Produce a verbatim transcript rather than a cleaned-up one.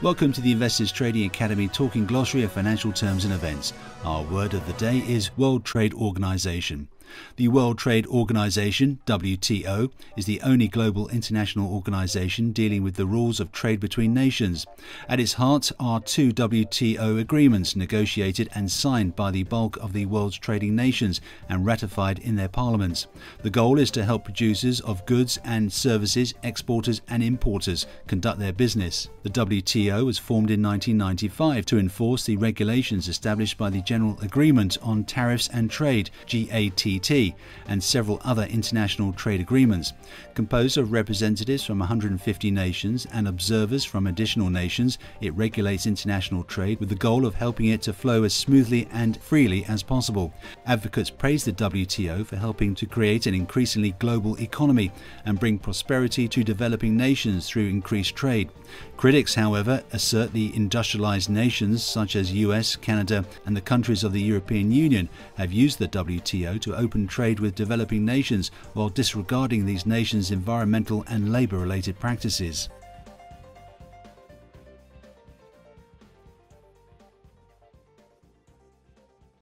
Welcome to the Investors Trading Academy Talking Glossary of Financial Terms and Events. Our word of the day is World Trade Organization. The World Trade Organization, W T O, is the only global international organization dealing with the rules of trade between nations. At its heart are two W T O agreements negotiated and signed by the bulk of the world's trading nations and ratified in their parliaments. The goal is to help producers of goods and services, exporters and importers conduct their business. The W T O was formed in nineteen ninety-five to enforce the regulations established by the General Agreement on Tariffs and Trade, G A T T, and several other international trade agreements. Composed of representatives from one hundred fifty nations and observers from additional nations, it regulates international trade with the goal of helping it to flow as smoothly and freely as possible. Advocates praise the W T O for helping to create an increasingly global economy and bring prosperity to developing nations through increased trade. Critics, however, assert the industrialized nations such as U S, Canada, and the countries of the European Union have used the W T O to open open trade with developing nations while disregarding these nations' environmental and labor-related practices.